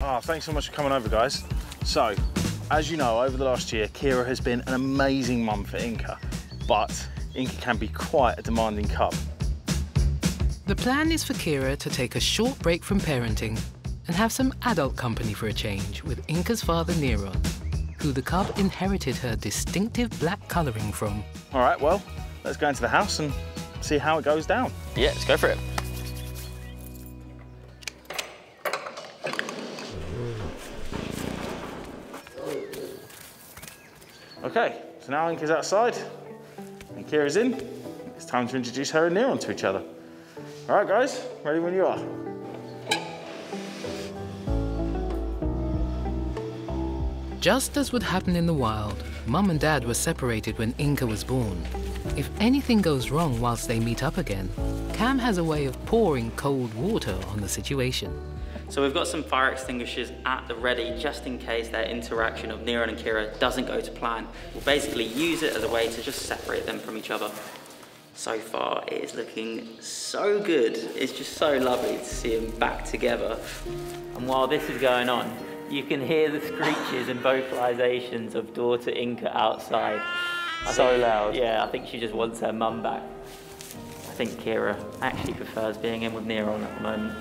Thanks so much for coming over, guys. So, as you know, over the last year, Kira has been an amazing mum for Inca, but Inca can be quite a demanding cub. The plan is for Kira to take a short break from parenting and have some adult company for a change with Inca's father, Nero, who the cub inherited her distinctive black colouring from. All right, well, let's go into the house and see how it goes down. Yeah, let's go for it. Okay, so now Inca's outside and Kira's in. It's time to introduce her and Neon to each other. All right, guys, ready when you are. Just as would happen in the wild, Mum and Dad were separated when Inca was born. If anything goes wrong whilst they meet up again, Cam has a way of pouring cold water on the situation. So we've got some fire extinguishers at the ready just in case their interaction of Nero and Kira doesn't go to plan. We'll basically use it as a way to just separate them from each other. So far, it is looking so good. It's just so lovely to see them back together. And while this is going on, you can hear the screeches and vocalizations of daughter Inca outside. So loud. Yeah, I think she just wants her mum back. I think Kira actually prefers being in with Nero at the moment.